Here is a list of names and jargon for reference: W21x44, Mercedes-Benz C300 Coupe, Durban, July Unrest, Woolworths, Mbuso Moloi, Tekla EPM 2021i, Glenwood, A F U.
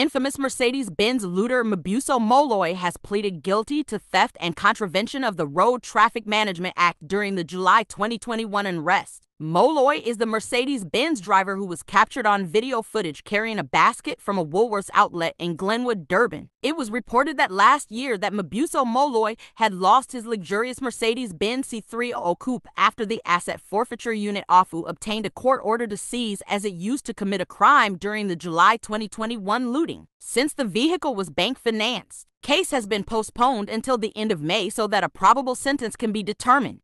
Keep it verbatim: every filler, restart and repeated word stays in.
infamous Mercedes-Benz looter Mbuso Moloi has pleaded guilty to theft and contravention of the Road Traffic Management Act during the July twenty twenty-one arrest. Moloi is the Mercedes-Benz driver who was captured on video footage carrying a basket from a Woolworths outlet in Glenwood, Durban. It was reported that last year that Mbuso Moloi had lost his luxurious Mercedes-Benz C three hundred Coupe after the Asset Forfeiture Unit A F U obtained a court order to seize as it used to commit a crime during the July twenty twenty-one looting. Since the vehicle was bank financed, the case has been postponed until the end of May so that a probable sentence can be determined.